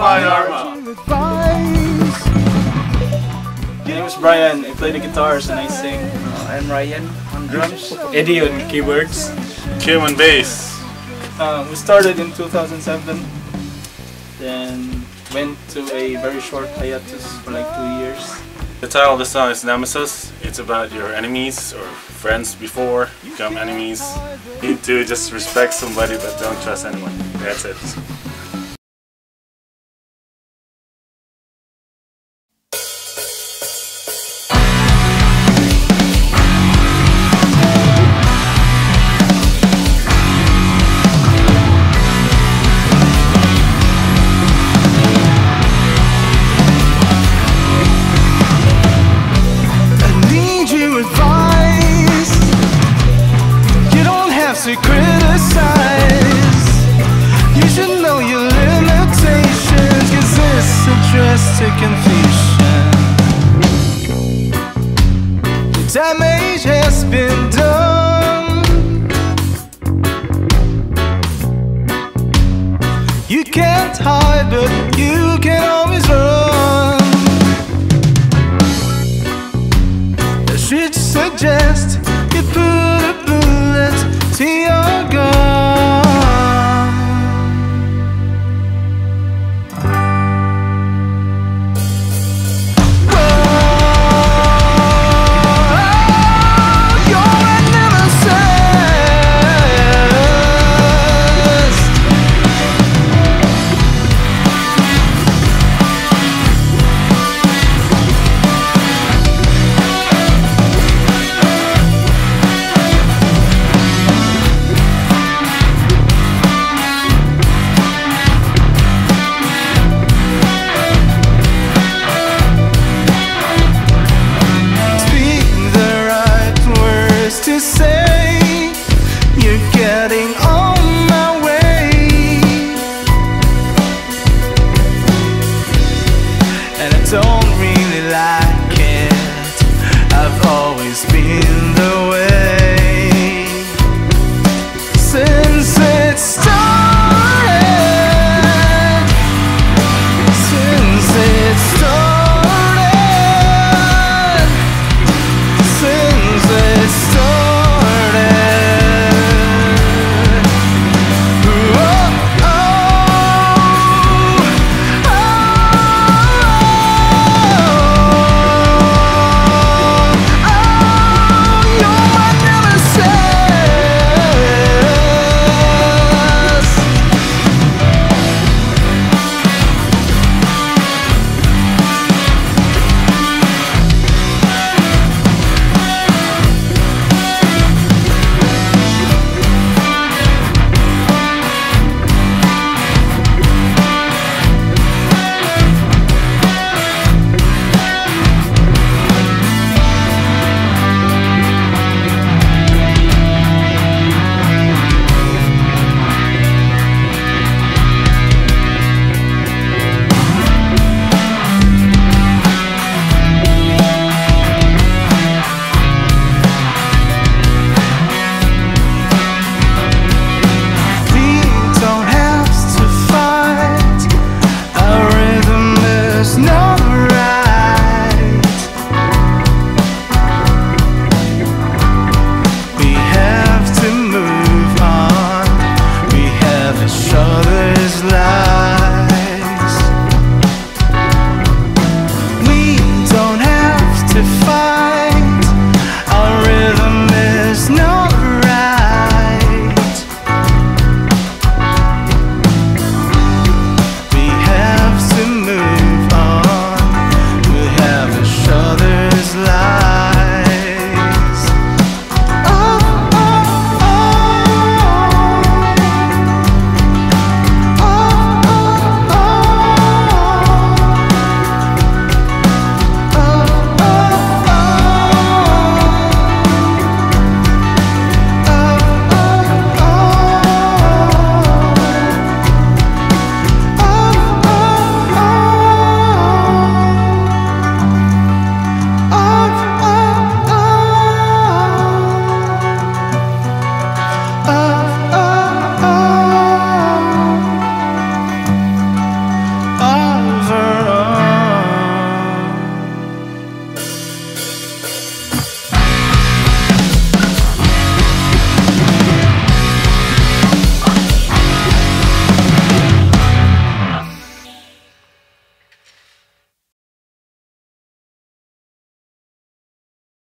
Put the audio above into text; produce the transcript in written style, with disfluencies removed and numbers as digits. Fire Arma. My name is Brian, I play the guitars and I sing. I'm Ryan, on drums. Eddie on keyboards. Kim on bass. We started in 2007, then went to a very short hiatus for like 2 years. The title of the song is Nemesis. It's about your enemies or friends before you become enemies. You need to just respect somebody but don't trust anyone. That's it. To criticize, you should know your limitations, 'cause it's addressed to confusion. The damage has been done. You can't hide, but you can always run. I should suggest you put a bullet to your gun. Whoa, you're a nemesis. You're getting